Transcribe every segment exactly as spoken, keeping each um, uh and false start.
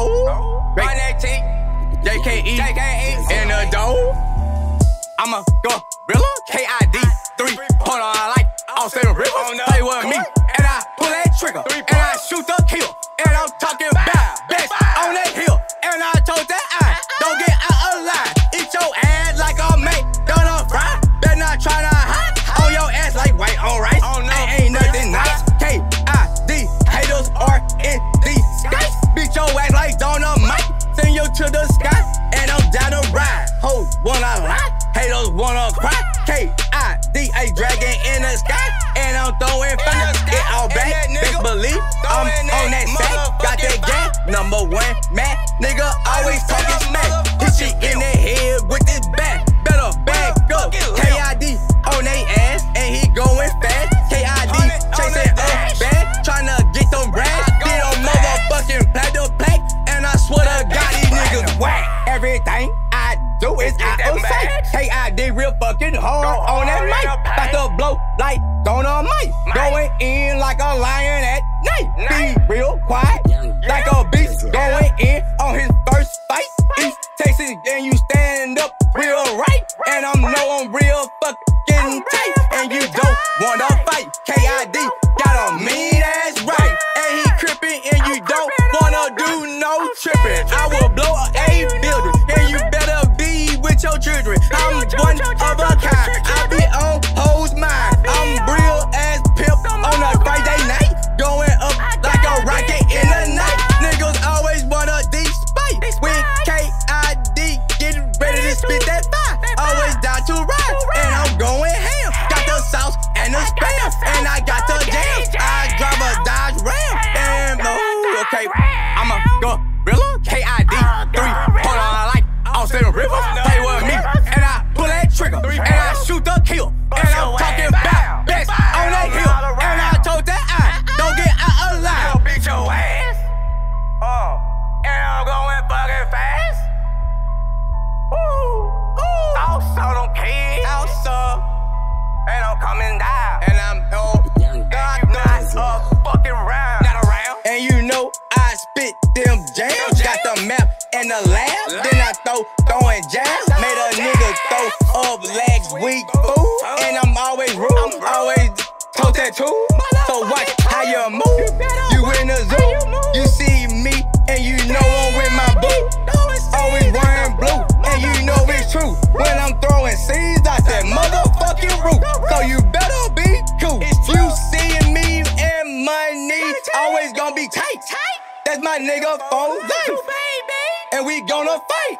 Oh, one eighteen, J K E, J K E in the dough. I'm a gorilla, K I D three. Hold on, I like all seven rivers. Play with me, and I pull that trigger, and I shoot the killer, and I'm talking about bitch on that hill. And I told that I don't get out alive. Eat your ass like a mate, don't a fry. Better not try to hide on your ass like white on rice. I ain't nothing nice. K I D haters are in the sky. Beat your ass like Donna Mike. Send you to the sky, and I'm down to ride. Hoes wanna lie, haters wanna cry. K I D a dragon in the sky, and I'm throwing fire. It all back, best believe I'm on that sack. Got that gang, number one man. Nigga always talking smack. Hit shit in the head with his back. Better back up. K I D on they ass, and he going fast. K I D chasing up bad, trying to get them rags. Get on motherfucking platter plaque, and I swear to God these niggas whack. Everything I do is out of sight. K I D real fucking hard on that mic. About to blow like Donna Mike. Going in like a lion at night. Be real quiet like a beast. Going in on his first fight. East Texas and you stand up real right. And I know I'm real fucking tight. And you don't wanna fight. K I D got a mean ass right. And he crippin' and you don't wanna do no trippin'. I will blow a building and you better be with your children. I'm one of a kind. I be on hoes mind. I'm real ass pimp on a Friday night, going up like a rocket in the night. Niggas always wanna despite when K I D getting ready to spit that fire. Always down to ride, and I'm going ham. Got the sauce and the spam, and I got the jam. I drive a Dodge Ram, and oh, okay, I'm a gorilla. K I D three. Seven rivers, play with me, and I pull that trigger, and I shoot the kill, and I'm talking about bitch on that hill, and I told that I don't get out alive. Beat your ass, oh, and I'm going fucking fast. Ooh, ooh, also them kids, also, and I'm coming down, and I'm no, God knows a fucking round, not around, and you know I spit them jams, got the map in the lab, then I throw, throwing jabs. Made a nigga throw up legs, weak fool. And I'm always rude, always told that too. So watch how you move. You in the zoo, you see me, and you know I'm with my boo. Always wearing blue, and you know it's true. When I'm throwing seeds out that motherfucking roof, so you better be cool. You seeing me and my knees always gonna be tight. That's my nigga for life. And we gonna fight.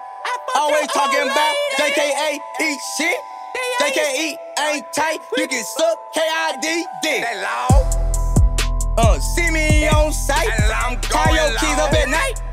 Always talking about J K A eat shit. J K E ain't tight. You can suck K I D dick. Uh, see me on sight. Tie your keys up at night.